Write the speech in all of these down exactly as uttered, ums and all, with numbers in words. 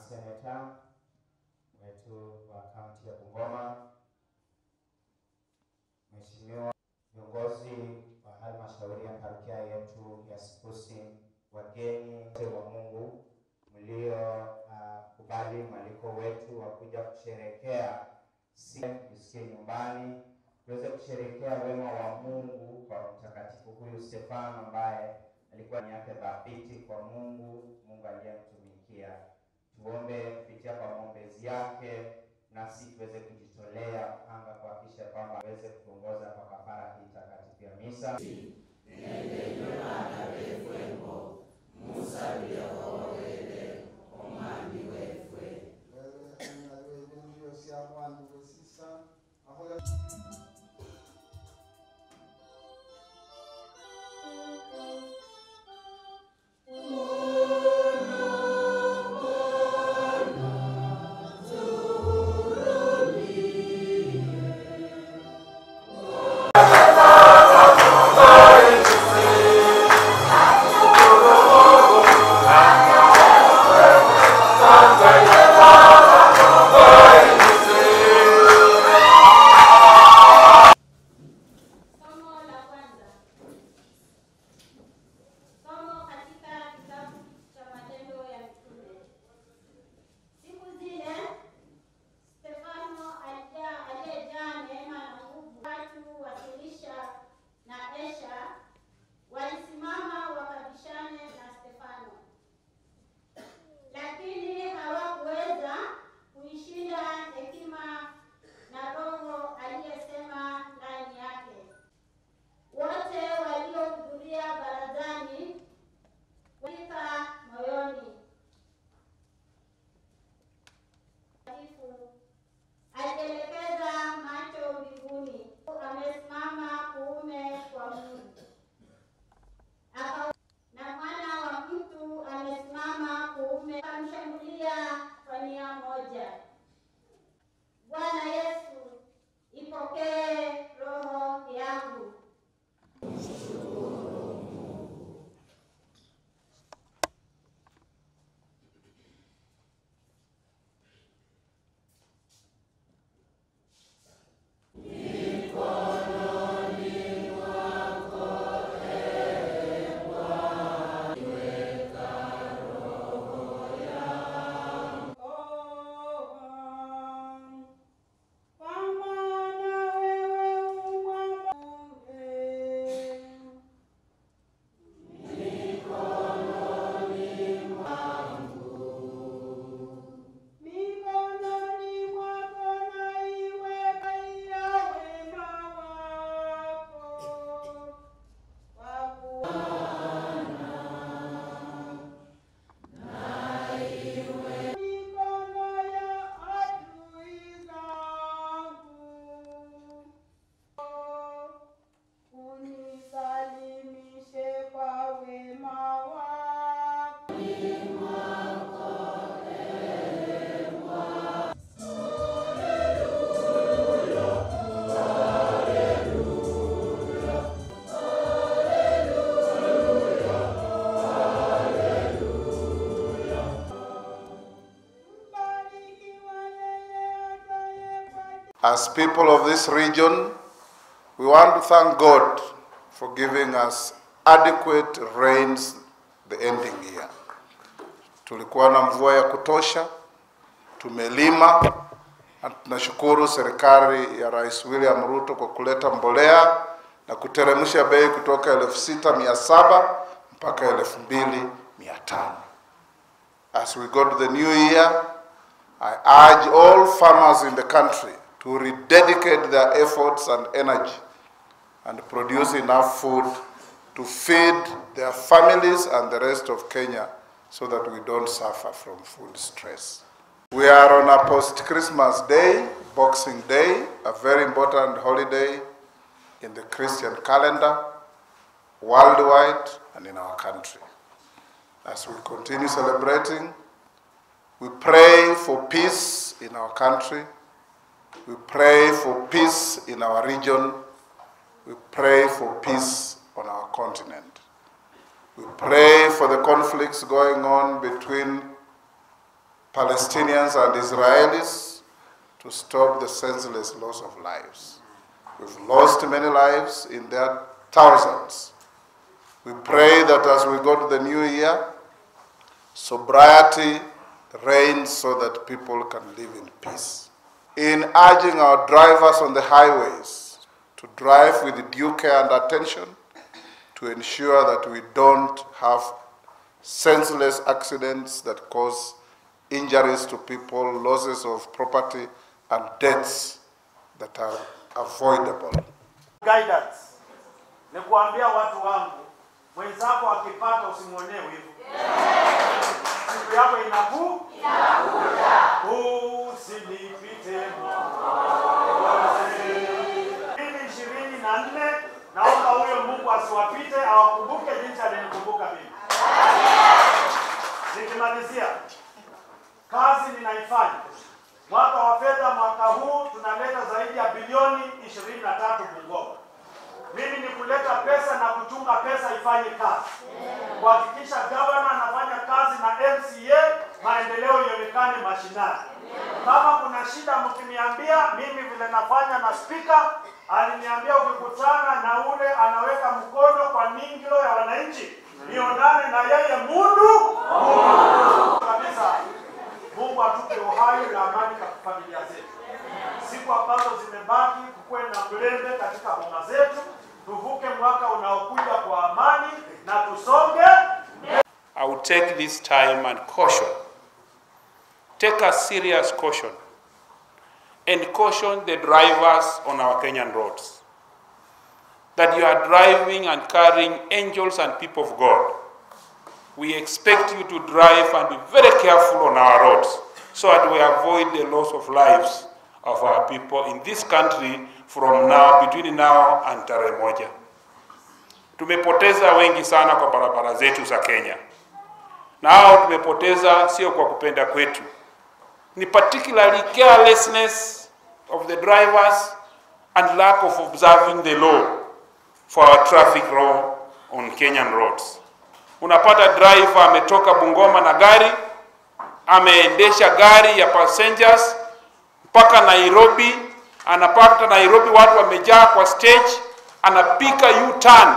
Maseneta wetu wa kaunti ya Bungoma, mheshimiwa viongozi wa halmashauri ya parokia yetu ya Sikusi, wageni wa Mungu mlio uh, kubali mwaliko wetu wa kuja kusherehekea siku nyumbani, tuweze kusherehekea wema wa Mungu kwa mtakatifu huyu Stefano ambaye alikuwa nyake dhabiti kwa Mungu, Mungu aliyemtumikia. Tuombe kupitia kwa maombezi yake na sisi tuweze kujitolea kupanga kuhakikisha kwamba aweze kuongoza kwa kafara hii takatifu ya misa. As people of this region, we want to thank God for giving us adequate rains the ending year. Tulikuwa na mvua ya kutosha, tumelima, na tunashukuru serikali ya Rais William Ruto kwa kuleta mbolea na kuteremsha bei kutoka elfu sita mia saba mpaka elfu mbili mia tano. As we go to the new year, I urge all farmers in the country to rededicate their efforts and energy and produce enough food to feed their families and the rest of Kenya so that we don't suffer from food stress. We are on a post-Christmas day, Boxing Day, a very important holiday in the Christian calendar, worldwide and in our country. As we continue celebrating, we pray for peace in our country. We pray for peace in our region. We pray for peace on our continent. We pray for the conflicts going on between Palestinians and Israelis to stop the senseless loss of lives. We've lost many lives, in their thousands. We pray that as we go to the new year, sobriety reigns so that people can live in peace. In urging our drivers on the highways to drive with due care and attention to ensure that we don't have senseless accidents that cause injuries to people, losses of property, and deaths that are avoidable. Guidance. Nikuambia watu wangu, mwenzako akipata usimwonewe hivyo. Siku yako inaku? Inakuja. Usinipite mwokozi. ishirini na nne, naomba huyo Mungu asiwapite, awakumbuke jinsi alinikumbuka mimi. Nikimalizia, kazi ninaifanya. Mwaka wa fedha mwaka huu tunaleta zaidi ya bilioni ishirini na tatu Bungoma. Mimi ni kuleta pesa na kuchunga pesa ifanye kazi. Kuhakikisha governor anafanya kazi na M C A, maendeleo yaonekane mashinani. Kama kuna shida mkiniambia, mimi vile nafanya na speaker, aliniambia ukikutana na ule anaweka mkono kwa mingilo ya wananchi, nionane na yeye mundu. Kabisa. Mungu atupe uhai na amani kwa familia zetu. Siku ambazo zimebaki kukuwe na mlembe katika boma zetu, tuvuke mwaka unaokuja kwa amani na tusonge. I will take this time and caution. Take a serious caution. And caution the drivers on our Kenyan roads. That you are driving and carrying angels and people of God. We expect you to drive and be very careful on our roads so that we avoid the loss of lives of our people in this country from now, between now and tarehe moja. Tumepoteza wengi sana kwa barabara zetu za Kenya. Na hao tumepoteza sio kwa kupenda kwetu. Ni particularly carelessness of the drivers and lack of observing the law for our traffic law on Kenyan roads. Unapata driver ametoka Bungoma na gari, ameendesha gari ya passengers mpaka Nairobi, anapata Nairobi watu wamejaa kwa stage, anapika U-turn,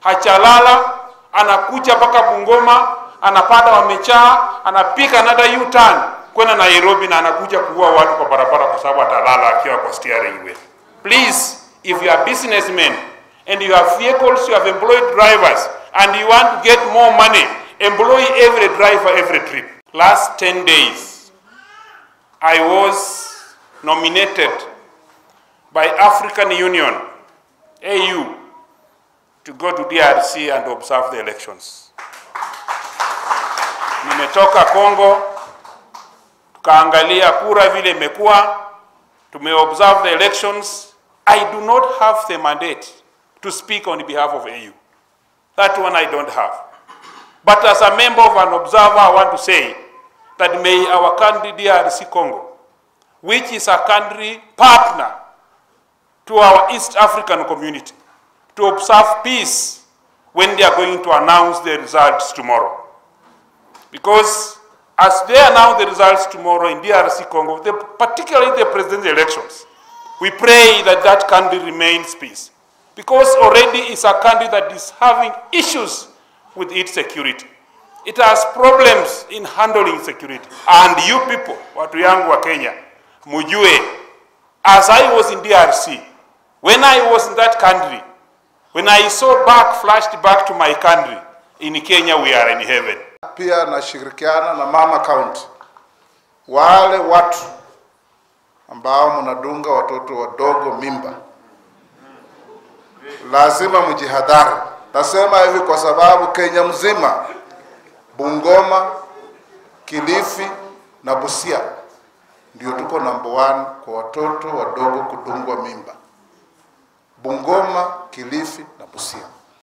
hachalala, anakuja mpaka Bungoma, anapata wamejaa, anapika another U-turn kwenda Nairobi na anakuja kuua watu kwa barabara kwa sababu atalala akiwa kwa steering wheel. Please, if you are businessmen and you have vehicles, you have employed drivers, and you want to get more money, employ every driver every trip. Last ten days, I was nominated by African Union, A U, to go to D R C and observe the elections. Nimetoka Congo, tukaangalia kura vile imekuwa, tumeobserve the elections. I do not have the mandate to speak on behalf of A U. That one I don't have. But as a member of an observer, I want to say that may our country, D R C Congo, which is a country partner to our East African community, to observe peace when they are going to announce the results tomorrow. Because as they announce the results tomorrow in D R C Congo, they, particularly the presidential elections, we pray that that country remains peace. Because already it's a country that is having issues with its security. It has problems in handling security. And you people, watu yangu wa Kenya, mujue, as I was in D R C, when I was in that country, when I saw back, flashed back to my country, in Kenya we are in heaven. Pia na shirikiana na mama county. Wale watu ambao mnadunga watoto wadogo mimba. Lazima mjihadhari. Nasema hivi kwa sababu Kenya mzima, Bungoma, Kilifi na Busia ndio tuko number one kwa watoto wadogo kudungwa mimba. Bungoma, Kilifi na Busia.